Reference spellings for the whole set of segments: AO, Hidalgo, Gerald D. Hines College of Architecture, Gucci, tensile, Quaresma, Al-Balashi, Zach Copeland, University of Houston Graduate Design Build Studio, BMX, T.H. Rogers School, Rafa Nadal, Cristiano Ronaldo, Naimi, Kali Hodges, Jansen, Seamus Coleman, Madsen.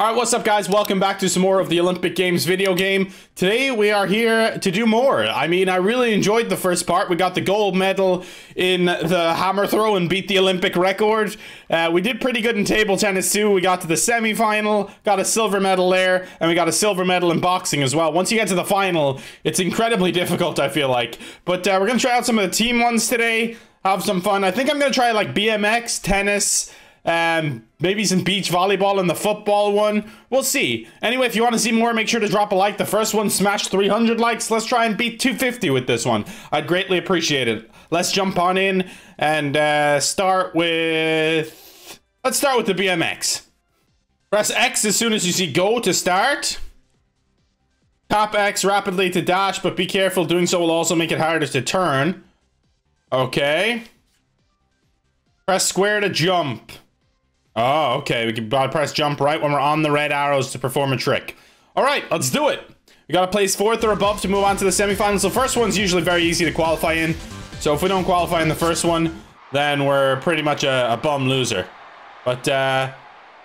All right, what's up guys? Welcome back to some more of the Olympic Games video game. Today we are here to do more. I mean, I really enjoyed the first part. We got the gold medal in the hammer throw and beat the Olympic record. We did pretty good in table tennis too. We got to the semi-final, got a silver medal there, and we got a silver medal in boxing as well. Once you get to the final, it's incredibly difficult, I feel like. But we're gonna try out some of the team ones today, have some fun. I think I'm gonna try like BMX, tennis, maybe some beach volleyball and the football one. We'll see. Anyway, if you want to see more, make sure to drop a like. The first one smashed 300 likes. Let's try and beat 250 with this one. I'd greatly appreciate it. Let's jump on in and let's start with the BMX. Press X as soon as you see go to start. Tap X rapidly to dash, but be careful. Doing so will also make it harder to turn. Okay. Press square to jump. Oh, okay, we can press jump right when we're on the red arrows to perform a trick. All right, let's do it. We gotta place fourth or above to move on to the semifinals. The first one's usually very easy to qualify in. So if we don't qualify in the first one, then we're pretty much a bum loser. But yeah,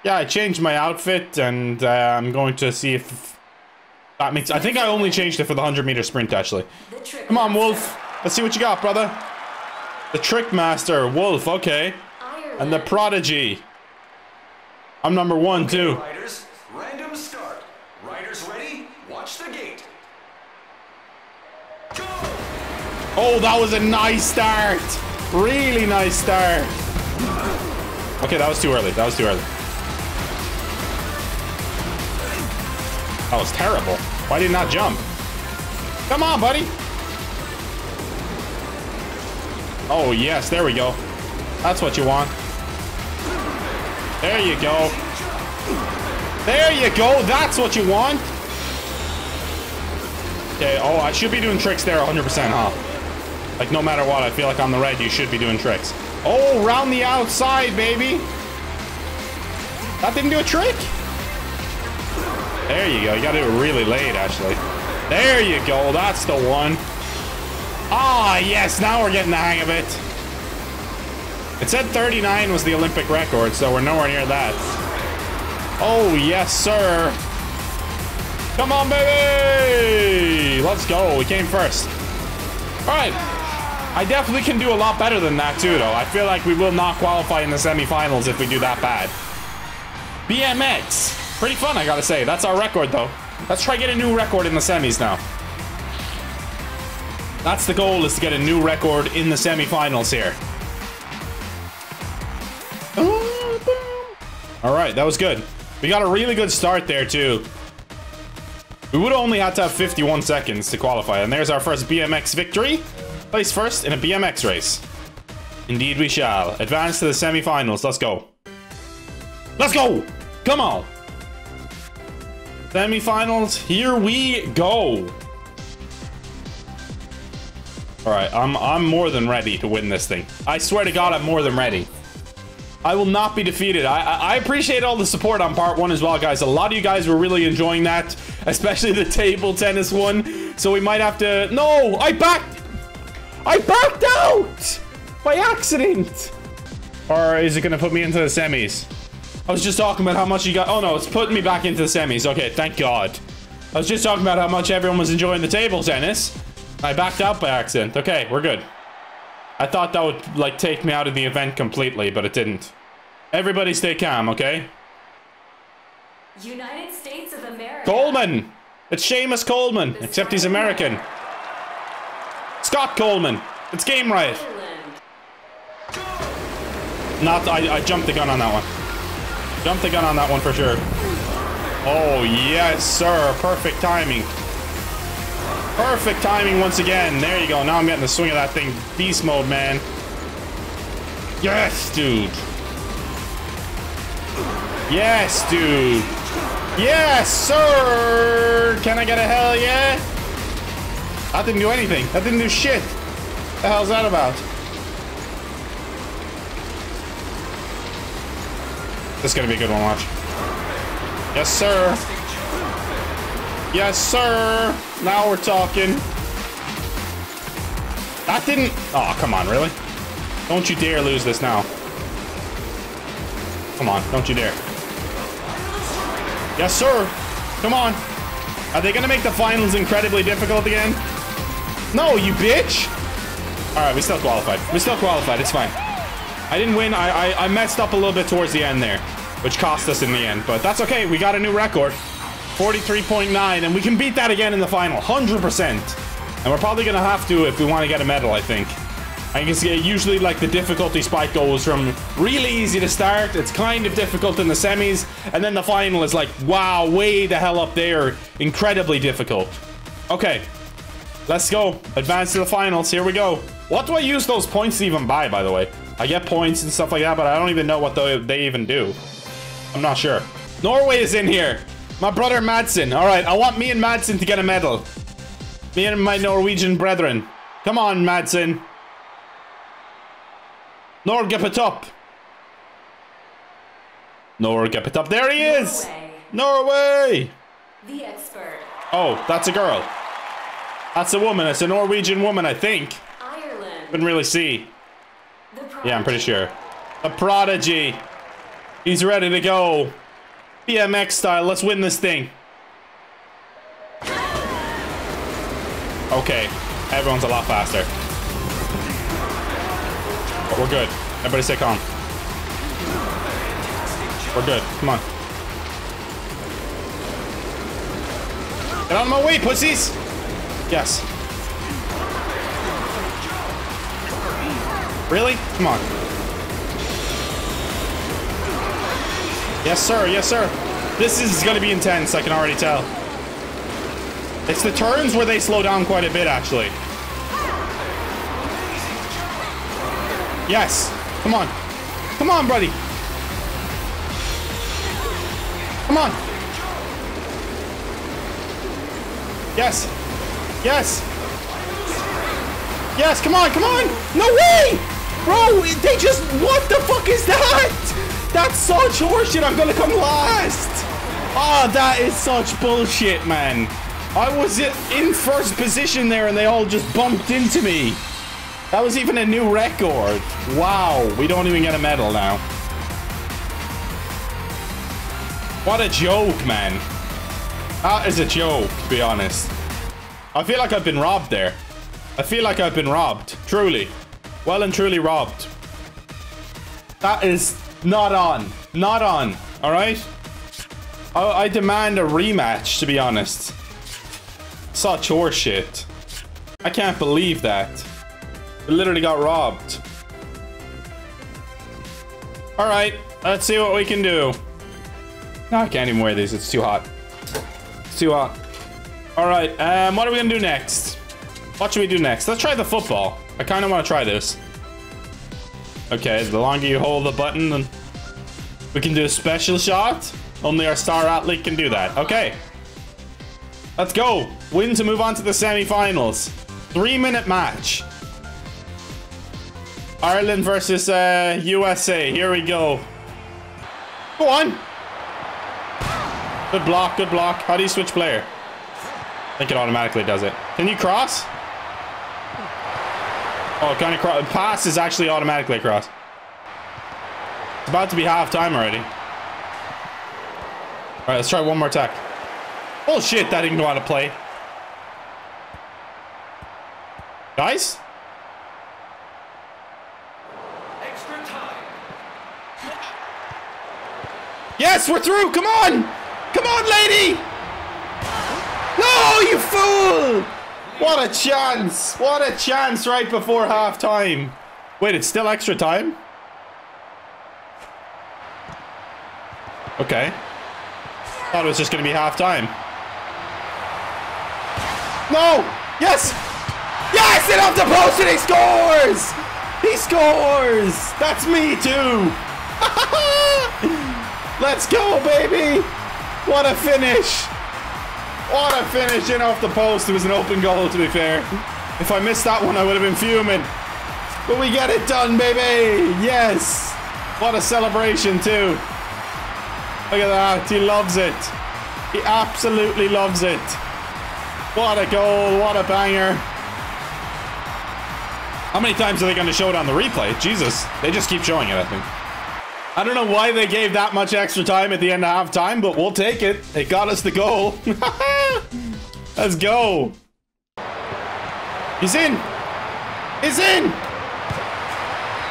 I changed my outfit and I'm going to see if that makes, I think I only changed it for the 100 meter sprint actually. Come on, Wolf, let's see what you got, brother. The trick master, Wolf, okay. And the prodigy. I'm number one, okay, too. Riders, random start. Riders ready, watch the gate. Go! Oh, that was a nice start. Really nice start. Okay, that was too early. That was too early. That was terrible. Why did not jump? Come on, buddy. Oh, yes, there we go. That's what you want. There you go. There you go. That's what you want. Okay. Oh, I should be doing tricks there 100%, huh? Like, no matter what, I feel like on the red, you should be doing tricks. Oh, round the outside, baby. That didn't do a trick. There you go. You got to do it really late, actually. There you go. That's the one. Ah, yes. Now we're getting the hang of it. It said 39 was the Olympic record, so we're nowhere near that. Oh, yes, sir. Come on, baby. Let's go. We came first. All right. I definitely can do a lot better than that, too, though. I feel like we will not qualify in the semifinals if we do that bad. BMX. Pretty fun, I gotta say. That's our record, though. Let's try to get a new record in the semis now. That's the goal, is to get a new record in the semifinals here. All right, that was good. We got a really good start there, too. We would have only had to have 51 seconds to qualify, and there's our first BMX victory. Place first in a BMX race. Indeed we shall. Advance to the semifinals. Let's go. Let's go! Come on! Semifinals, here we go! All right, I'm more than ready to win this thing. I swear to God, I'm more than ready. I will not be defeated. I appreciate all the support on part one as well, guys. A lot of you guys were really enjoying that, especially the table tennis one. So we might have to... No! I backed out! By accident! Or is it going to put me into the semis? I was just talking about how much you got... Oh, no, it's putting me back into the semis. Okay, thank God. I was just talking about how much everyone was enjoying the table tennis. I backed out by accident. Okay, we're good. I thought that would, like, take me out of the event completely, but it didn't. Everybody stay calm, okay? United States of America. Coleman! It's Seamus Coleman, except he's American. Scott Coleman. It's game right. Not, I jumped the gun on that one. Jumped the gun on that one for sure. Oh, yes, sir. Perfect timing. Perfect timing once again. There you go. Now I'm getting the swing of that thing. Beast mode, man. Yes, dude. Yes, dude. Yes, sir. Can I get a hell yeah? That didn't do anything. That didn't do shit. What the hell's that about? This is going to be a good one, watch. Yes, sir. Yes, sir. Now we're talking. That didn't... Oh, come on, really? Don't you dare lose this now. Come on, don't you dare. Yes, sir. Come on. Are they gonna make the finals incredibly difficult again? No, you bitch. All right, we still qualified. We still qualified. It's fine. I didn't win. I messed up a little bit towards the end there, which cost us in the end. But that's okay. We got a new record, 43.9, and we can beat that again in the final, 100%. And we're probably gonna have to if we want to get a medal, I think. I guess usually like the difficulty spike goes from really easy to start, it's kind of difficult in the semis, and then the final is like, wow, way the hell up there, incredibly difficult. Okay, let's go, advance to the finals, here we go. What do I use those points to even buy, by the way? I get points and stuff like that, but I don't even know what they even do. I'm not sure. Norway is in here. My brother Madsen. All right, I want me and Madsen to get a medal. Me and my Norwegian brethren. Come on, Madsen. Norge, get it up. There he is. Norway. The expert. Oh, that's a girl. That's a woman. It's a Norwegian woman, I think. Ireland. Couldn't really see. Yeah, I'm pretty sure. The prodigy. He's ready to go. BMX style. Let's win this thing. Okay. Everyone's a lot faster. But we're good. Everybody stay calm. We're good. Come on. Get out of my way, pussies! Yes. Really? Come on. Yes, sir. Yes, sir. This is going to be intense. I can already tell. It's the turns where they slow down quite a bit, actually. Yes. Come on. Come on, buddy. Come on. Yes. Yes. Yes. Come on. Come on. No way. Bro, they just... What the fuck is that? That's such horseshit. I'm gonna come last. Oh, that is such bullshit, man. I was in first position there, and they all just bumped into me. That was even a new record. Wow, we don't even get a medal now. What a joke, man. That is a joke, to be honest. I feel like I've been robbed there. I feel like I've been robbed. Truly. Well and truly robbed. That is not on. Not on. All right? I demand a rematch, to be honest. Such horseshit. I can't believe that. I literally got robbed. All right. Let's see what we can do. No, I can't even wear these. It's too hot. It's too hot. All right. What are we going to do next? What should we do next? Let's try the football. I kind of want to try this. Okay, the longer you hold the button, then we can do a special shot. Only our star athlete can do that. Okay. Let's go. Win to move on to the semifinals. 3-minute match. Ireland versus USA. Here we go. Go on. Good block, good block. How do you switch player? I think it automatically does it. Can you cross? Oh, kind of cross. Pass is actually automatically across. It's about to be half time already. All right, let's try one more attack. Oh shit, that didn't go out of play. Guys? Extra time. Yes, we're through. Come on. Come on, lady. No, you fool. What a chance! What a chance right before halftime! Wait, it's still extra time? Okay. Thought it was just gonna be halftime. No! Yes! Yes! It off the post and he scores! He scores! That's me too! Let's go, baby! What a finish! What a finish in off the post. It was an open goal, to be fair. If I missed that one, I would have been fuming. But we get it done, baby. Yes. What a celebration, too. Look at that. He loves it. He absolutely loves it. What a goal. What a banger. How many times are they going to show it on the replay? Jesus. They just keep showing it, I think. I don't know why they gave that much extra time at the end of halftime, but we'll take it. It got us the goal. Let's go. He's in. He's in.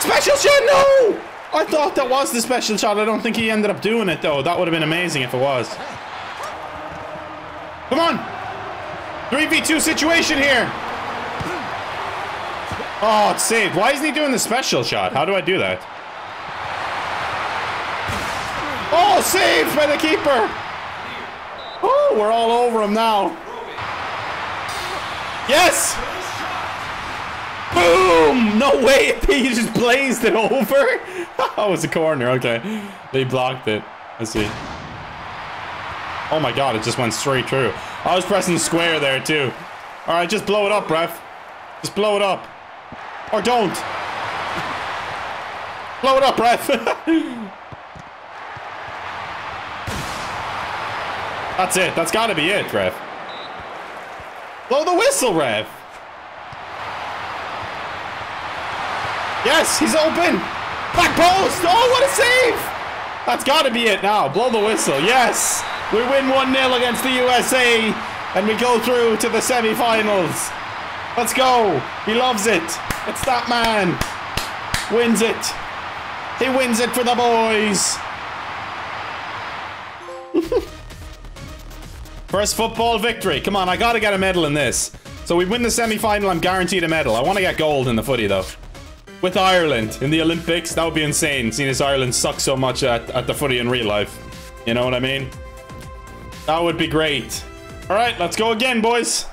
Special shot, no! I thought that was the special shot. I don't think he ended up doing it, though. That would have been amazing if it was. Come on. 3v2 situation here. Oh, it's saved. Why isn't he doing the special shot? How do I do that? Oh, saved by the keeper. Oh, we're all over him now. Yes. Boom. No way. He just blazed it over. That was a corner. Okay. They blocked it. Let's see. Oh, my God. It just went straight through. I was pressing square there, too. All right. Just blow it up, ref. Just blow it up. Or don't. Blow it up, ref. That's it. That's got to be it, ref. Blow the whistle, ref. Yes, he's open. Back post. Oh, what a save. That's got to be it now. Blow the whistle. Yes. We win 1-0 against the USA, and we go through to the semi-finals. Let's go. He loves it. It's that man. Wins it. He wins it for the boys. First football victory. Come on, I gotta get a medal in this. So we win the semi-final, I'm guaranteed a medal. I want to get gold in the footy, though. With Ireland in the Olympics, that would be insane, seeing as Ireland sucks so much at the footy in real life. You know what I mean? That would be great. All right, let's go again, boys.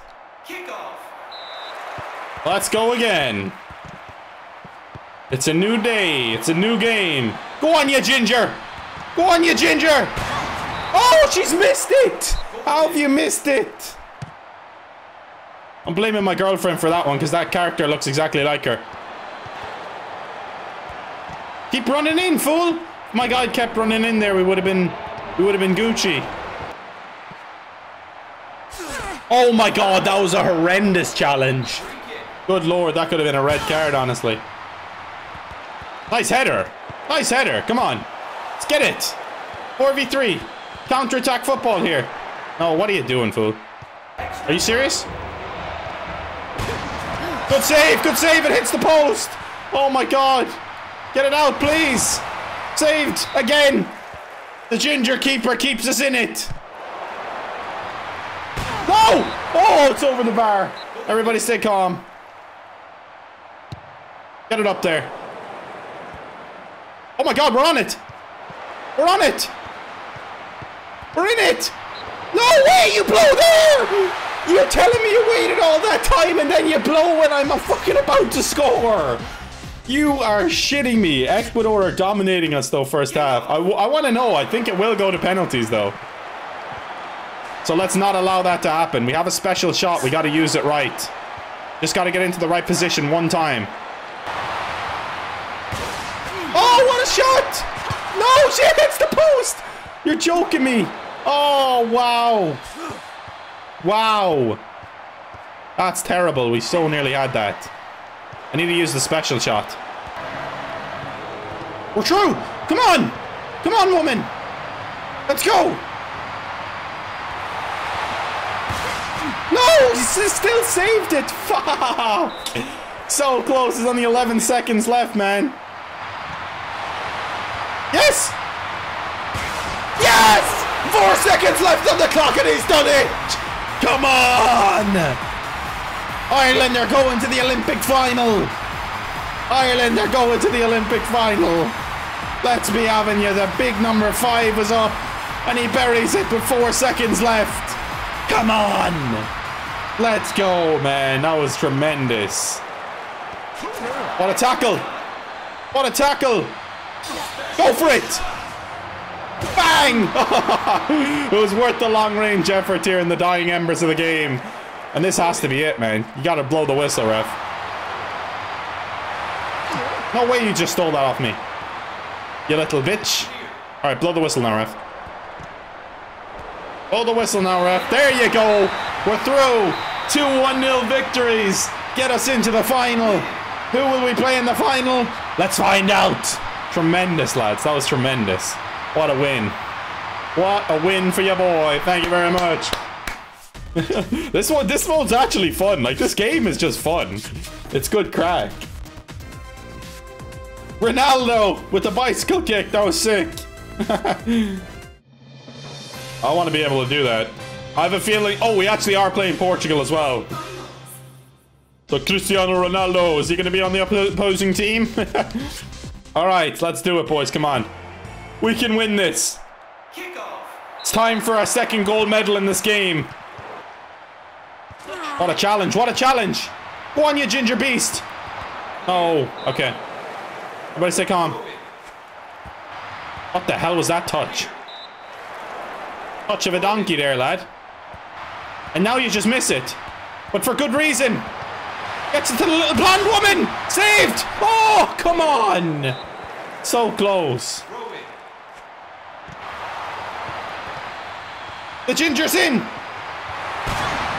Kickoff. Let's go again. It's a new day. It's a new game. Go on, you ginger. Go on, you ginger. Oh, she's missed it. How have you missed it? I'm blaming my girlfriend for that one, because that character looks exactly like her. Keep running in, fool! If my guy kept running in there, we would have been Gucci. Oh my God, that was a horrendous challenge. Good Lord, that could have been a red card, honestly. Nice header. Nice header. Come on. Let's get it. 4v3. Counter-attack football here. Oh, what are you doing, fool? Are you serious? Good save! Good save! It hits the post! Oh my God! Get it out, please! Saved! Again! The ginger keeper keeps us in it! No! Oh, it's over the bar! Everybody stay calm. Get it up there. Oh my God, we're on it! We're on it! We're in it! No way, you blow there! You're telling me you waited all that time and then you blow when I'm fucking about to score! You are shitting me. Ecuador are dominating us, though, first half. I want to know. I think it will go to penalties, though. So let's not allow that to happen. We have a special shot. We got to use it right. Just got to get into the right position one time. Oh, what a shot! No, shit, it's the post! You're joking me. Oh, wow. Wow. That's terrible. We so nearly had that. I need to use the special shot. We're through. Come on. Come on, woman. Let's go. No, she still saved it. Fuck. So close. There's only 11 seconds left, man. Yes. Yes. 4 seconds left on the clock, and he's done it! Come on! Ireland are going to the Olympic final! Ireland are going to the Olympic final! Let's be having you. The big number 5 was up, and he buries it with 4 seconds left. Come on! Let's go, man. That was tremendous. What a tackle! What a tackle! Go for it! Bang! It was worth the long-range effort here in the dying embers of the game. And this has to be it, man. You gotta blow the whistle, ref. No way you just stole that off me, you little bitch. All right, blow the whistle now, ref. Blow the whistle now, ref. There you go. We're through. 2 1-0 victories get us into the final. Who will we play in the final? Let's find out. Tremendous, lads. That was tremendous. What a win. What a win for your boy. Thank you very much. This one's actually fun. Like, this game is just fun. It's good crack. Ronaldo with the bicycle kick. That was sick. I want to be able to do that. I have a feeling... Oh, we actually are playing Portugal as well. So Cristiano Ronaldo, is he going to be on the opposing team? All right, let's do it, boys. Come on. We can win this. It's time for our second gold medal in this game. What a challenge. What a challenge. Go on, you ginger beast. Oh, okay. Everybody stay calm. What the hell was that touch? Touch of a donkey there, lad. And now you just miss it. But for good reason. Gets it to the little blonde woman. Saved. Oh, come on. So close. The ginger's in.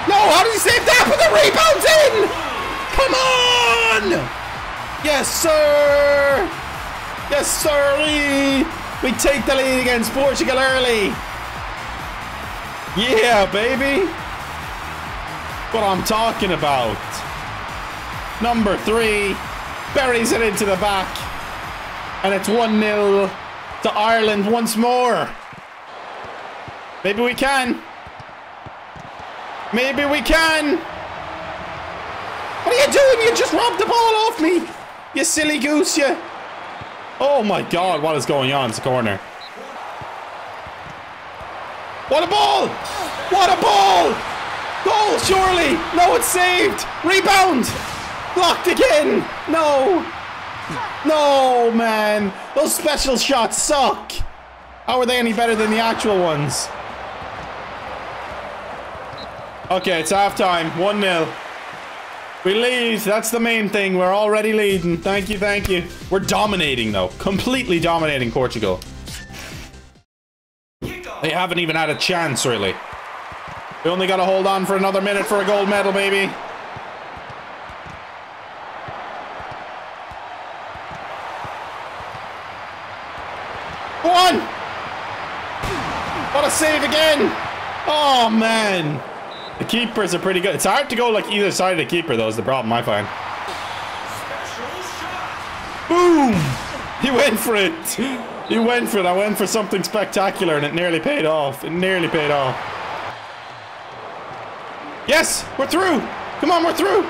No, how did he save that? But the rebound's in! Come on! Yes, sir! Yes, sir! We take the lead against Portugal early. Yeah, baby! What I'm talking about. Number 3 buries it into the back. And it's 1-0 to Ireland once more. Maybe we can. Maybe we can. What are you doing? You just robbed the ball off me. You silly goose, you. Oh, my God. What is going on? It's a corner. What a ball. What a ball. Goal, surely. No, it's saved. Rebound. Blocked again. No. No, man. Those special shots suck. How are they any better than the actual ones? Okay, it's halftime. 1-0. We lead. That's the main thing. We're already leading. Thank you, thank you. We're dominating, though. Completely dominating Portugal. They haven't even had a chance, really. We only got to hold on for another minute for a gold medal, baby. Go on! What a save again! Oh, man. The keepers are pretty good. It's hard to go like either side of the keeper, though, is the problem I find. Boom! He went for it. He went for it. I went for something spectacular, and it nearly paid off. It nearly paid off. Yes, we're through. Come on, we're through.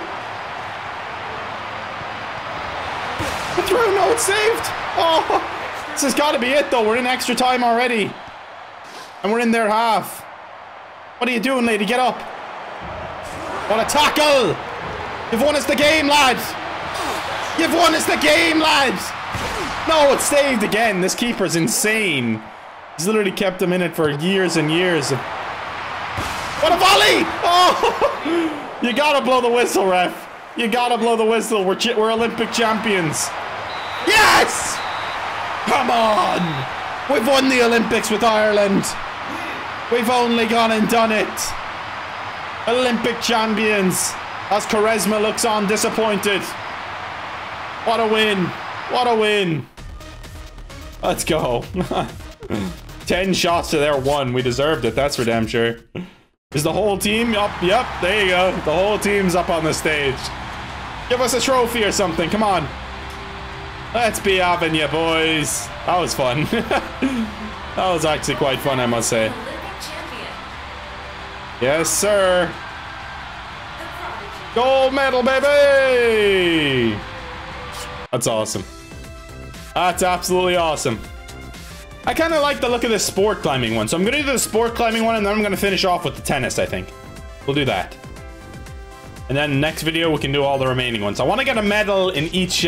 We're through. No, it's saved. Oh, this has got to be it, though. We're in extra time already, and we're in their half. What are you doing, lady? Get up. What a tackle! You've won us the game, lads! You've won us the game, lads! No, it's saved again. This keeper's insane. He's literally kept him in it for years and years. What a volley! Oh! You gotta blow the whistle, ref. You gotta blow the whistle. We're Olympic champions. Yes! Come on! We've won the Olympics with Ireland. We've only gone and done it. Olympic champions, as Quaresma looks on disappointed. What a win. What a win. Let's go. 10 shots to their 1. We deserved it. That's for damn sure. Is the whole team up? Yep. There you go. The whole team's up on the stage. Give us a trophy or something. Come on. Let's be having you, boys. That was fun. That was actually quite fun, I must say. Yes, sir. Gold medal, baby. That's awesome. That's absolutely awesome. I kind of like the look of this sport climbing one. So I'm going to do the sport climbing one, and then I'm going to finish off with the tennis, I think. We'll do that. And then next video, we can do all the remaining ones. I want to get a medal in each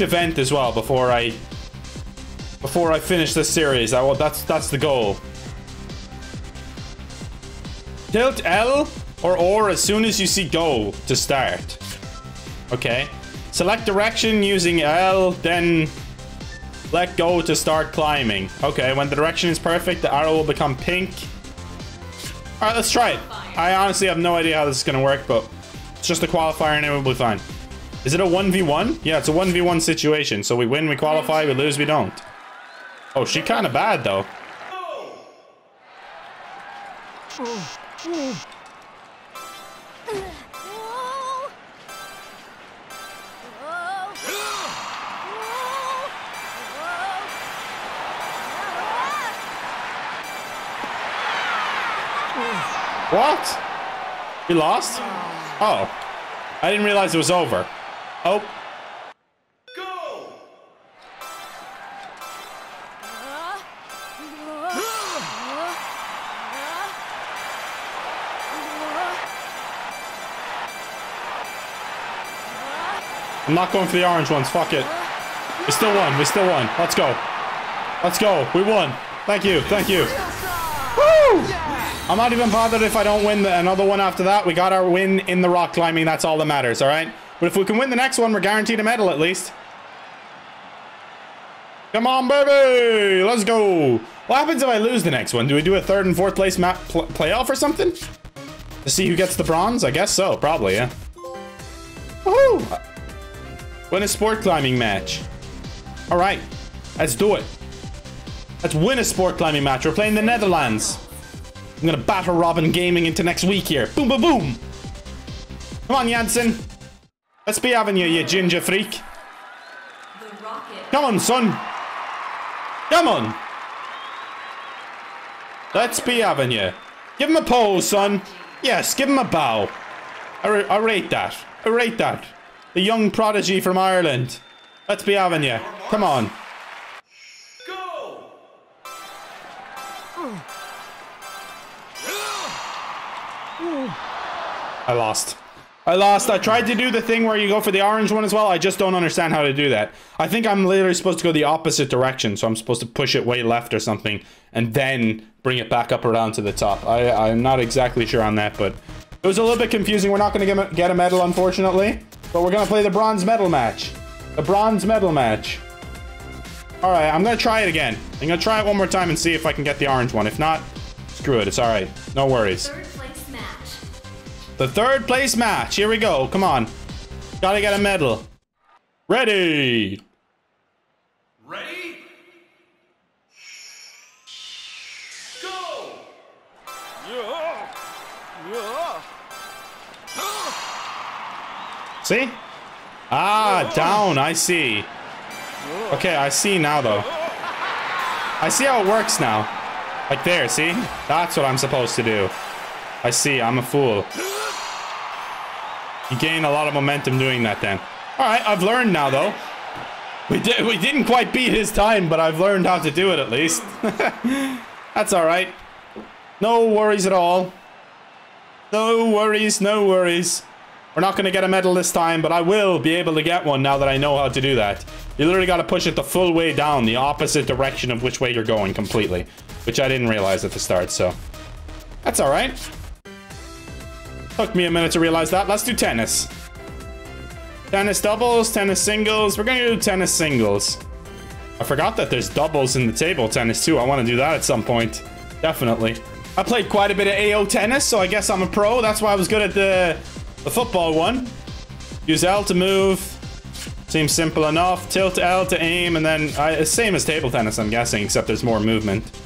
event as well before I finish this series. That's the goal. Tilt L or OR as soon as you see go to start. Okay. Select direction using L, then let go to start climbing. Okay, when the direction is perfect, the arrow will become pink. Alright, let's try it. I honestly have no idea how this is going to work, but it's just a qualifier and it will be fine. Is it a 1v1? Yeah, it's a 1v1 situation. So we win, we qualify, we lose, we don't. Oh, she kind of bad, though. What? We lost? Oh. I didn't realize it was over. Oh. Go. I'm not going for the orange ones. Fuck it. We still won. We still won. Let's go. Let's go. We won. Thank you. Thank you. Woo! I'm not even bothered if I don't win another one after that. We got our win in the rock climbing. That's all that matters, all right? But if we can win the next one, we're guaranteed a medal at least. Come on, baby! Let's go! What happens if I lose the next one? Do we do a third and fourth place map playoff or something? To see who gets the bronze? I guess so, probably, yeah. Woohoo! Win a sport climbing match. All right, let's do it. Let's win a sport climbing match. We're playing the Netherlands. I'm gonna battle Robin Gaming into next week here. Boom, boom, boom. Come on, Jansen. Let's be having you, you ginger freak. Come on, son. Come on. Let's be having you. Give him a pose, son. Yes, give him a bow. I rate that. I rate that. The young prodigy from Ireland. Let's be having you. Come on. I lost. I lost. I tried to do the thing where you go for the orange one as well. I just don't understand how to do that. I think I'm literally supposed to go the opposite direction. So I'm supposed to push it way left or something and then bring it back up around to the top. I'm not exactly sure on that, but it was a little bit confusing. We're not going to get a medal, unfortunately, but we're going to play the bronze medal match. The bronze medal match. All right, I'm going to try it again. I'm going to try it one more time and see if I can get the orange one. If not, screw it. It's all right. No worries. The third place match. Here we go. Come on. Gotta get a medal. Ready. Ready? Go. Yeah. Yeah. See? Ah, down. I see. Okay, I see now, though. I see how it works now. Like there, see? That's what I'm supposed to do. I see. I'm a fool. You gain a lot of momentum doing that then. All right, I've learned now though. We didn't quite beat his time, but I've learned how to do it at least. That's all right. No worries at all. No worries, no worries. We're not gonna get a medal this time, but I will be able to get one now that I know how to do that. You literally gotta push it the full way down, the opposite direction of which way you're going completely, which I didn't realize at the start, so. That's all right. Took me a minute to realize that. Let's do tennis. Tennis doubles, tennis singles. We're going to do tennis singles. I forgot that there's doubles in the table tennis too. I want to do that at some point. Definitely. I played quite a bit of AO tennis, so I guess I'm a pro. That's why I was good at the football one. Use L to move. Seems simple enough. Tilt L to aim, and then same as table tennis, I'm guessing, except there's more movement.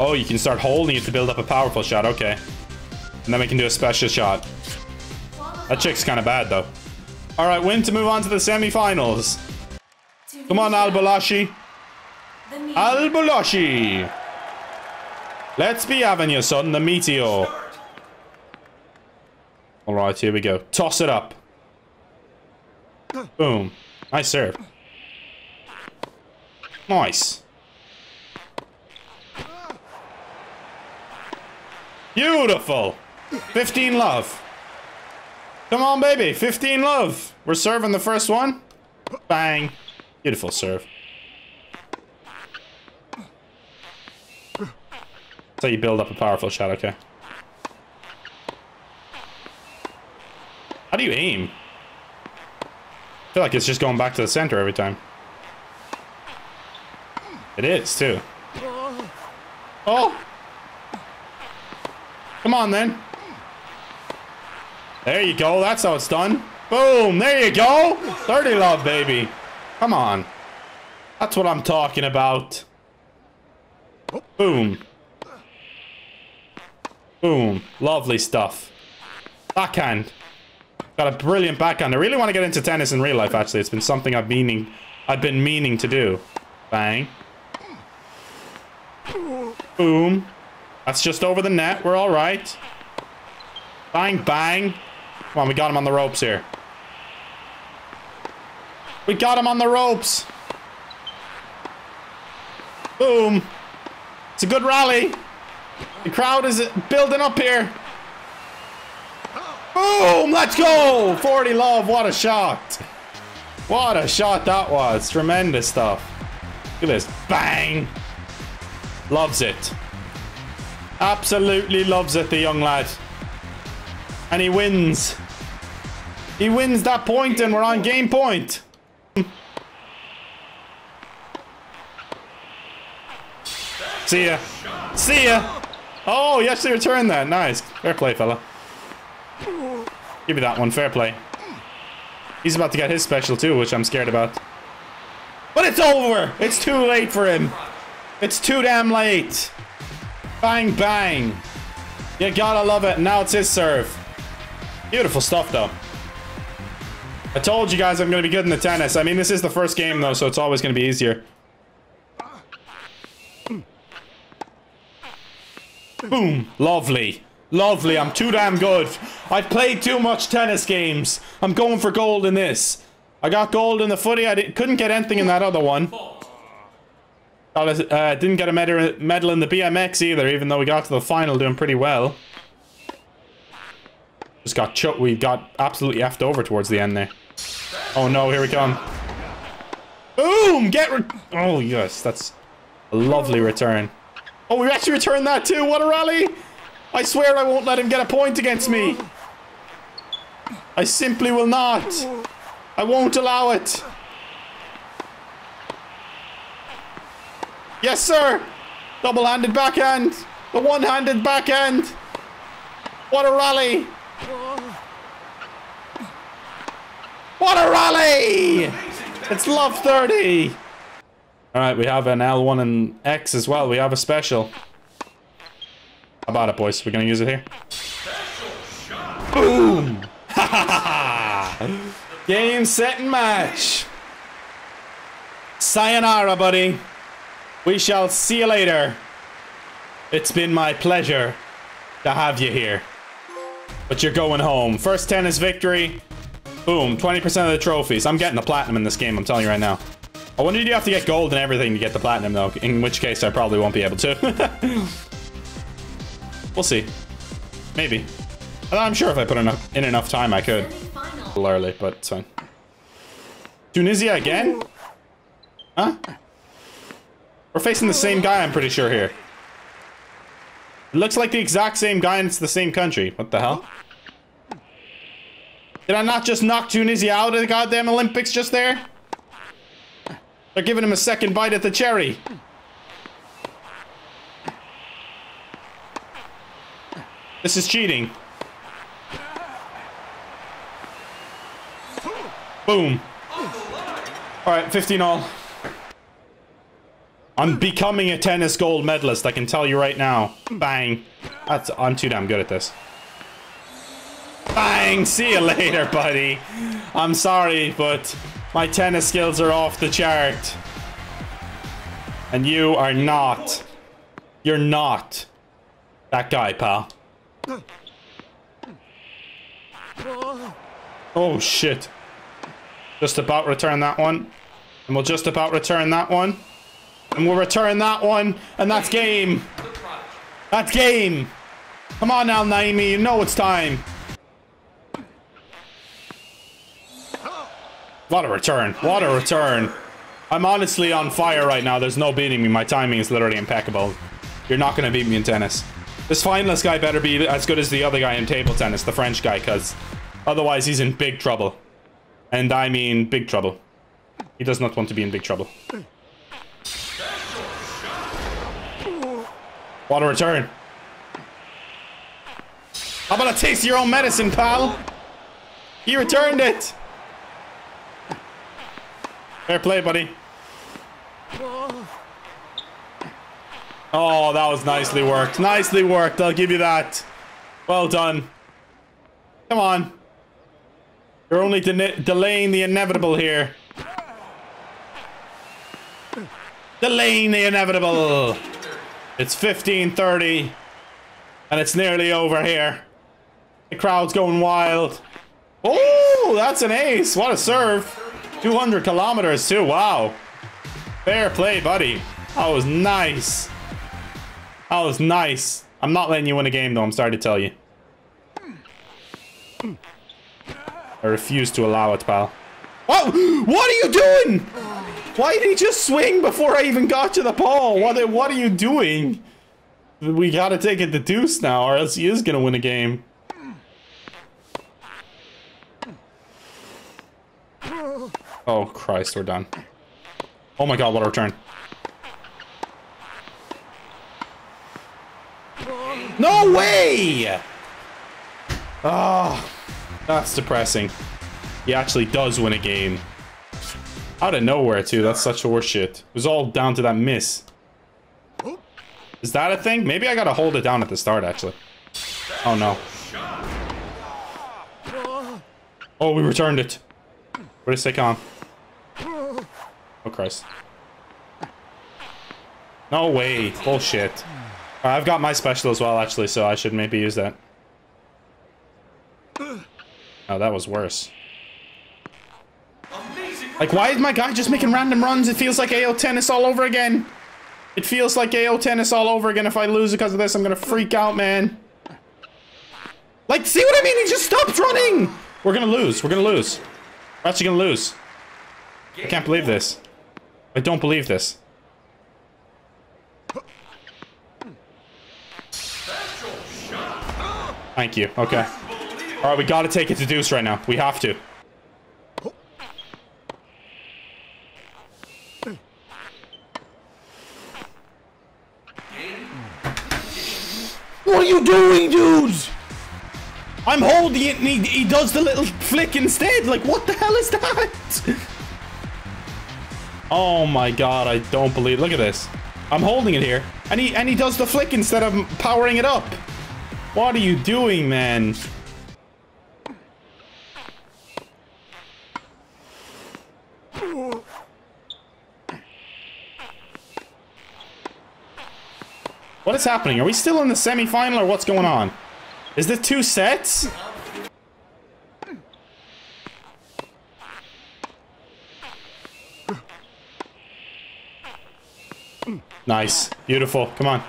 Oh, you can start holding it to build up a powerful shot. Okay. And then we can do a special shot. That chick's kind of bad, though. All right, win to move on to the semi-finals. Come on, Al-Balashi. Al-Balashi. Let's be having you, son. The Meteor. All right, here we go. Toss it up. Boom. Nice serve. Nice. Beautiful. 15 love. Come on, baby. 15 love. We're serving the first one. Bang. Beautiful serve. So you build up a powerful shot, okay. How do you aim? I feel like it's just going back to the center every time. It is, too. Oh! Come on, then. There you go. That's how it's done. Boom, there you go. 30 love, baby. Come on. That's what I'm talking about. Boom. Boom. Lovely stuff. Backhand. Got a brilliant backhand. I really want to get into tennis in real life, actually. It's been something I've been meaning to do. Bang. Boom. That's just over the net. We're all right. Bang, bang. Come on, we got him on the ropes here. We got him on the ropes. Boom. It's a good rally. The crowd is building up here. Boom, let's go. 40 love, what a shot. What a shot that was. Tremendous stuff. Look at this. Bang. Loves it. Absolutely loves it, the young lad. And he wins. He wins that point, and we're on game point. See ya. See ya. Oh, you actually returned that. Nice. Fair play, fella. Give me that one. Fair play. He's about to get his special too, which I'm scared about. But it's over. It's too late for him. It's too damn late. Bang, bang. You gotta love it. Now it's his serve. Beautiful stuff, though. I told you guys I'm going to be good in the tennis. I mean, this is the first game, though, so it's always going to be easier. Boom. Lovely. Lovely. I'm too damn good. I've played too much tennis games. I'm going for gold in this. I got gold in the footy. I couldn't get anything in that other one. I didn't get a medal in the BMX either, even though we got to the final doing pretty well. Just got choked. We got absolutely effed over towards the end there. Oh no, here we come. Boom! Oh yes, that's a lovely return. Oh, we actually returned that too. What a rally! I swear I won't let him get a point against me. I simply will not. I won't allow it. Yes, sir. Double-handed backhand. The one-handed backhand. What a rally. What a rally! It's love 30. All right, we have an L1 and X as well. We have a special. How about it, boys? We're going to use it here. Boom! Ha ha ha! Game, set, and match. Sayonara, buddy. We shall see you later. It's been my pleasure to have you here. But you're going home. First tennis victory. Boom, 20% of the trophies. I'm getting the platinum in this game, I'm telling you right now. I wonder if you have to get gold and everything to get the platinum, though. In which case, I probably won't be able to. We'll see. Maybe. I'm sure if I put in enough time, I could. A little early, but it's fine. Tunisia again? Huh? We're facing the same guy, I'm pretty sure, here. It looks like the exact same guy, and it's the same country. What the hell? Did I not just knock Tunisia out of the goddamn Olympics just there? They're giving him a second bite at the cherry. This is cheating. Boom. Alright, 15 all. I'm becoming a tennis gold medalist, I can tell you right now. Bang. I'm too damn good at this. Bang! See you later, buddy. I'm sorry, but my tennis skills are off the chart. And you are not. You're not that guy, pal. Oh, shit. Just about return that one. And we'll just about return that one. And we'll return that one. And that's game. That's game. Come on now, Naimi. You know it's time. What a return. What a return. I'm honestly on fire right now. There's no beating me. My timing is literally impeccable. You're not going to beat me in tennis. This finalist guy better be as good as the other guy in table tennis, the French guy, because otherwise he's in big trouble. And I mean big trouble. He does not want to be in big trouble. What a return. How about a taste of your own medicine, pal? He returned it. Fair play, buddy. Oh, that was nicely worked. Nicely worked. I'll give you that. Well done. Come on. You're only delaying the inevitable here. Delaying the inevitable. It's 15:30. And it's nearly over here. The crowd's going wild. Oh, that's an ace. What a serve. 200 kilometers too. Wow. Fair play, buddy. That was nice. That was nice. I'm not letting you win a game, though. I'm sorry to tell you. I refuse to allow it, pal. Whoa! What are you doing? Why did he just swing before I even got to the pole? What are you doing? We gotta take it to deuce now, or else he is gonna win a game. Oh, Christ, we're done. Oh my God, what a return. No way! Oh, that's depressing. He actually does win a game. Out of nowhere, too. That's such horseshit. It was all down to that miss. Is that a thing? Maybe I gotta hold it down at the start, actually. Oh, no. Oh, we returned it. What did I say, Colin? Oh, Christ. No way. Bullshit. Right, I've got my special as well, actually, so I should maybe use that. Oh, that was worse. Like, why is my guy just making random runs? It feels like AO tennis all over again. It feels like AO tennis all over again. If I lose because of this, I'm gonna freak out, man. Like, see what I mean? He just stopped running. We're gonna lose. We're gonna lose. We're actually gonna lose. I can't believe this. I don't believe this. Thank you. Okay. All right, we got to take it to deuce right now. We have to. What are you doing, dudes? I'm holding it, and he does the little flick instead. Like, what the hell is that? Oh my God, I don't believe. Look at this. I'm holding it here, and he does the flick instead of powering it up. What are you doing, man? What is happening? Are we still in the semi-final or what's going on? Is this two sets? Nice. Beautiful. Come on.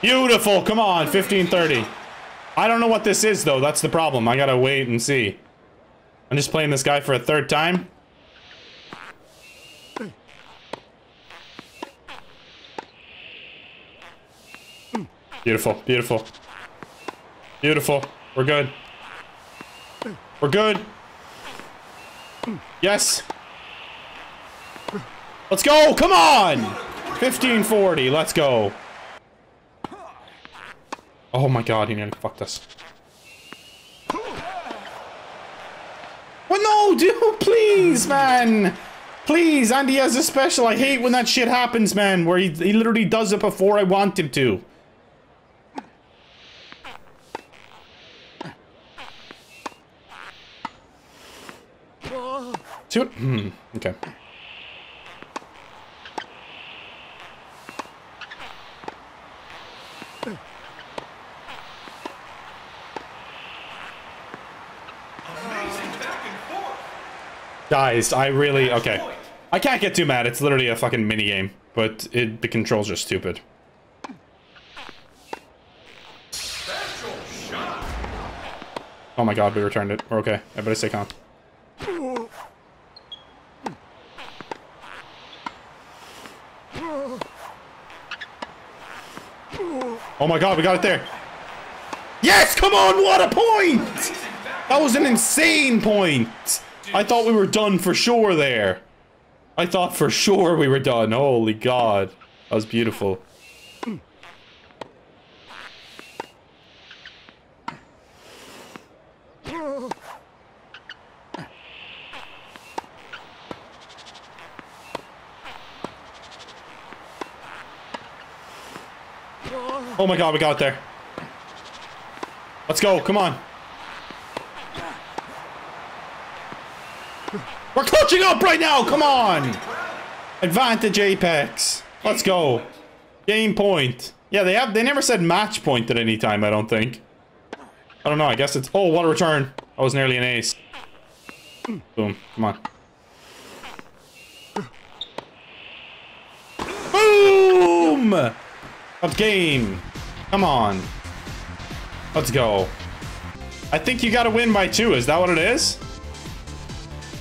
Beautiful. Come on. 15:30. I don't know what this is, though. That's the problem. I gotta wait and see. I'm just playing this guy for a third time. Beautiful. Beautiful. Beautiful. We're good. We're good. Yes. Let's go. Come on. 15:40. Let's go. Oh my God, he nearly fucked us. Well, no, dude, please, man. Please, Andy has a special. I hate when that shit happens, man, where he literally does it before I want him to. Okay. Guys, I really... Okay. I can't get too mad. It's literally a fucking minigame. But the controls are stupid. Oh my God, we returned it. We're okay. Everybody stay calm. Oh my God, we got it there. Yes, come on, what a point! That was an insane point! I thought we were done for sure there. I thought for sure we were done. Holy God. That was beautiful. Oh my god, we got there. Let's go, come on. We're clutching up right now, come on. Advantage Apex. Let's go. Game point. Yeah, they never said match point at any time, I don't think. I don't know, I guess it's... Oh, what a return. I was nearly an ace. Boom, come on. Boom! Up game. Come on. Let's go. I think you gotta win by 2, is that what it is?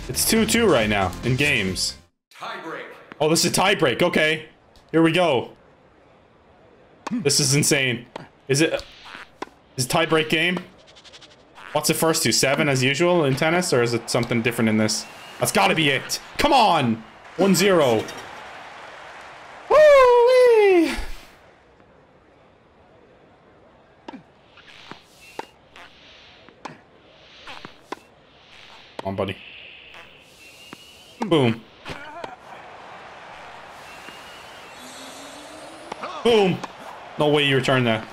It's 2-2 right now in games. Tie break. Oh, this is a tie break, okay. Here we go. This is insane. Is it a tie break game? What's it first to? 7 as usual in tennis, or is it something different in this? That's gotta be it. Come on! 1-0. Woo-wee! Come on, buddy. Boom. Boom. No way you return that.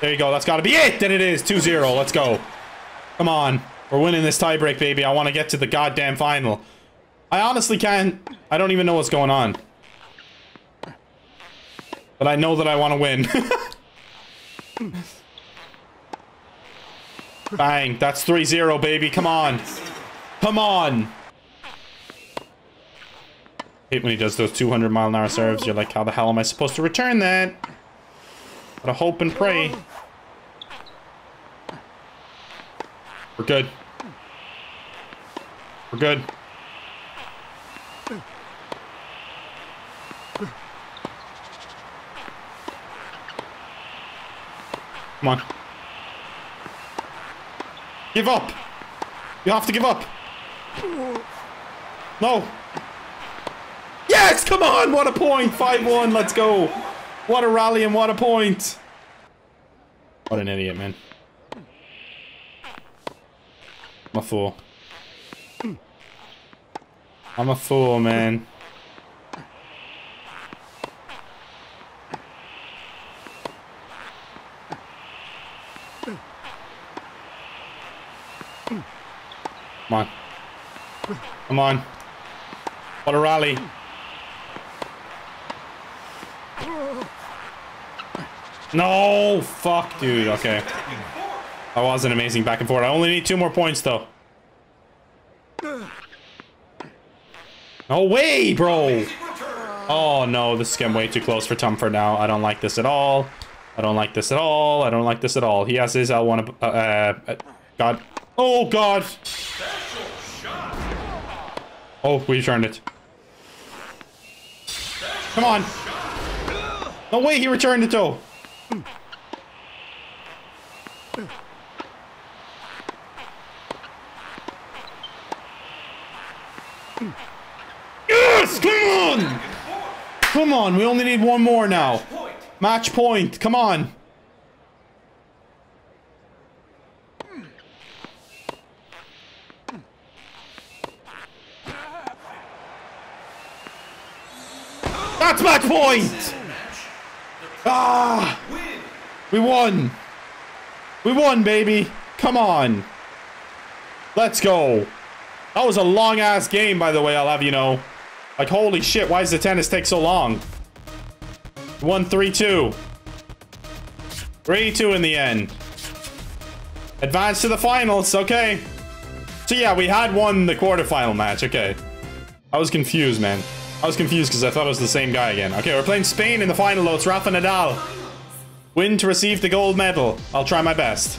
There you go. That's got to be it. Then it is 2-0. Let's go. Come on. We're winning this tiebreak, baby. I want to get to the goddamn final. I honestly can't. I don't even know what's going on. But I know that I want to win. Bang. That's 3-0, baby. Come on. Come on. I hate when he does those 200-mile-an-hour serves. You're like, how the hell am I supposed to return that? Gotta hope and pray. We're good. We're good. Come on. Give up. You have to give up. No. Yes, come on, what a point. 5-1, let's go. What a rally and what a point. What an idiot, man. I'm a fool. I'm a fool, man. Come on. Come on. What a rally. No, fuck, dude. Okay. That was an amazing back and forth. I only need 2 more points, though. No way, bro. Oh, no. This is getting way too close for Tumford now. I don't like this at all. I don't like this at all. I don't like this at all. He has his L1. God. Oh, God. Oh, we returned it. Come on. No way he returned it, though. Yes! Come on! Come on, we only need 1 more now. Match point, come on. That's match point! Ah! We won! We won, baby! Come on! Let's go! That was a long-ass game, by the way, I'll have you know. Like, holy shit, why does the tennis take so long? 1-3-2. 3-2 in the end. Advance to the finals, okay. So yeah, we had won the quarterfinal match, okay. I was confused, man. I was confused because I thought it was the same guy again. Okay, we're playing Spain in the final, though. It's Rafa Nadal. Win to receive the gold medal. I'll try my best.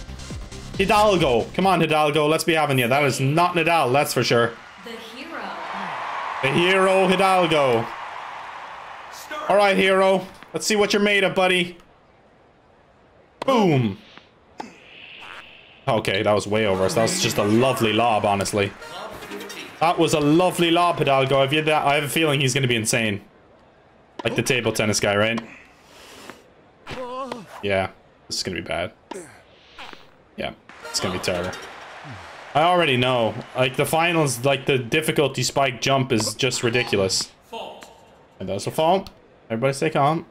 Hidalgo. Come on, Hidalgo. Let's be having you. That is not Nadal, that's for sure. The hero. The hero, Hidalgo. All right, hero. Let's see what you're made of, buddy. Boom. Okay, that was way over us. That was just a lovely lob, honestly. That was a lovely lob, Hidalgo. I have a feeling he's going to be insane. Like the table tennis guy, right? Yeah. This is going to be bad. Yeah. It's going to be terrible. I already know. Like, the finals, like, the difficulty spike jump is just ridiculous. And that's a fault. Everybody stay calm.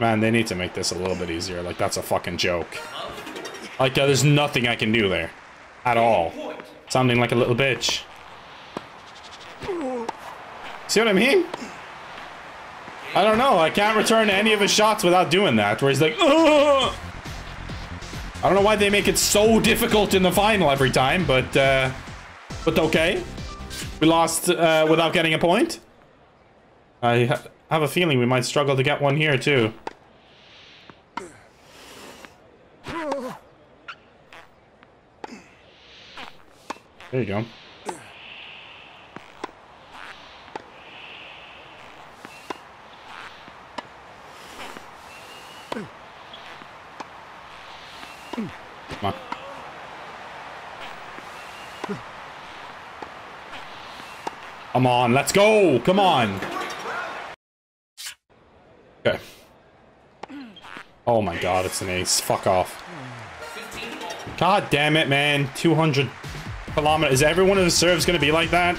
Man, they need to make this a little bit easier. Like, that's a fucking joke. Like, there's nothing I can do there. At all. Sounding like a little bitch. See what I mean? I don't know. I can't return any of his shots without doing that. Where he's like, ugh! I don't know why they make it so difficult in the final every time, but okay. We lost without getting a point. I have a feeling we might struggle to get one here, too. There you go. Come on. Come on, let's go! Come on! Okay. Oh my god, it's an ace. Fuck off. God damn it, man. 200 kilometers. Is every one of the serves gonna be like that?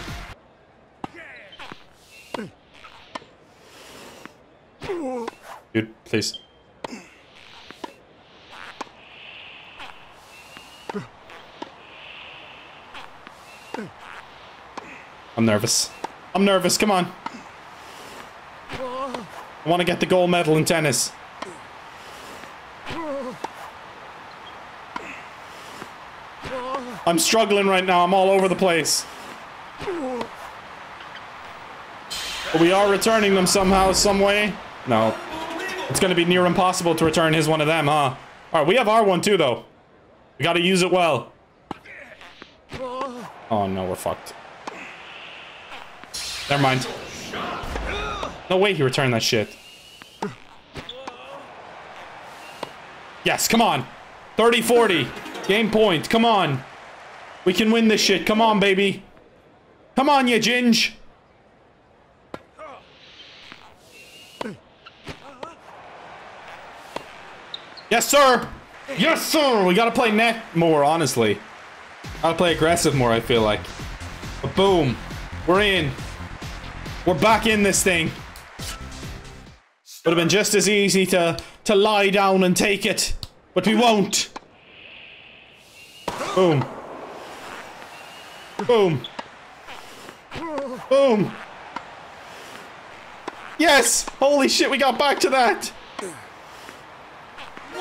Dude, please. I'm nervous. I'm nervous. Come on. I want to get the gold medal in tennis. I'm struggling right now. I'm all over the place. But we are returning them somehow, some way. No. It's going to be near impossible to return his one of them, huh? All right, we have our one too, though. We got to use it well. Oh, no, we're fucked. Never mind. No way he returned that shit. Yes, come on. 30-40. Game point. Come on. We can win this shit. Come on, baby. Come on, you ginge. Yes, sir. Yes, sir. We gotta play net more, honestly. Gotta play aggressive more, I feel like. But boom. We're in. We're back in this thing. Would have been just as easy to lie down and take it, but we won't. Boom. Boom. Boom. Yes! Holy shit, we got back to that!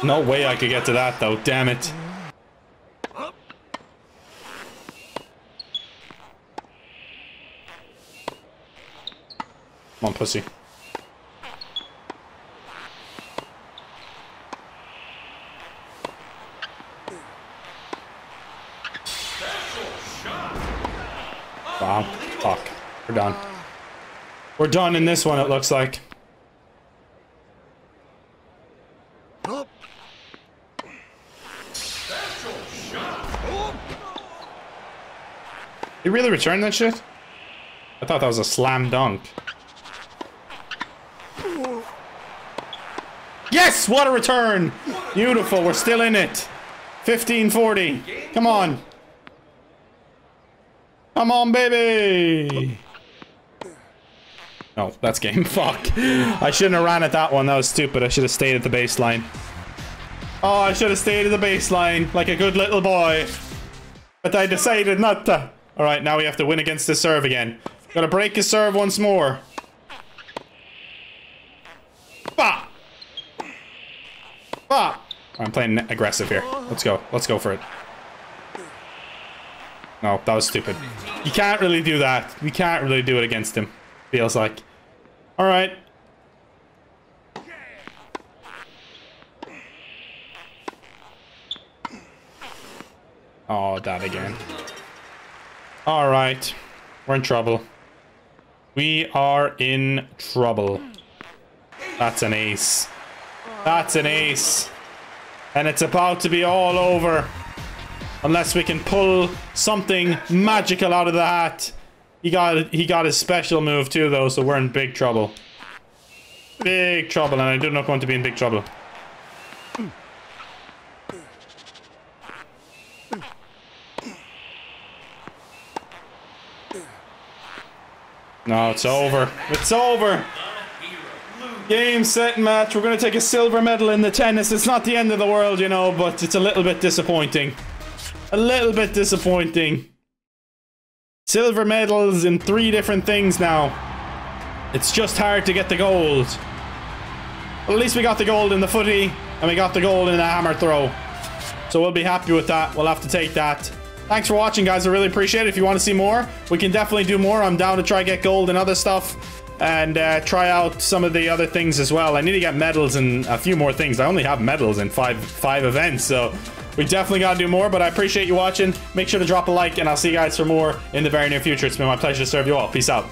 No way I could get to that, though, damn it. Come on, pussy. Wow. Fuck. We're done. We're done in this one, it looks like. You really returned that shit? I thought that was a slam dunk. Yes! What a return! Beautiful, we're still in it. 15-40. Come on. Come on, baby! No, that's game. Fuck. I shouldn't have ran at that one. That was stupid. I should have stayed at the baseline. Oh, I should have stayed at the baseline like a good little boy. But I decided not to. Alright, now we have to win against this serve again. Gotta break his serve once more. Bah! Ah! I'm playing aggressive here. Let's go. Let's go for it. No, that was stupid. You can't really do that. We can't really do it against him. Feels like. All right. Oh, that again. All right. We're in trouble. We are in trouble. That's an ace. That's an ace. And it's about to be all over. Unless we can pull something magical out of the hat. He got his special move too, though, so we're in big trouble. Big trouble, and I do not want to be in big trouble. No, it's over. It's over. Game, set, and match. We're going to take a silver medal in the tennis. It's not the end of the world, you know, but it's a little bit disappointing. A little bit disappointing. Silver medals in 3 different things now. It's just hard to get the gold. But at least we got the gold in the footy, and we got the gold in the hammer throw. So we'll be happy with that. We'll have to take that. Thanks for watching, guys. I really appreciate it. If you want to see more, we can definitely do more. I'm down to try get gold and other stuff, and try out some of the other things as well. I need to get medals and a few more things. I only have medals in five events, so we definitely got to do more. But I appreciate you watching. Make sure to drop a like, and I'll see you guys for more in the very near future. It's been my pleasure to serve you all. Peace out.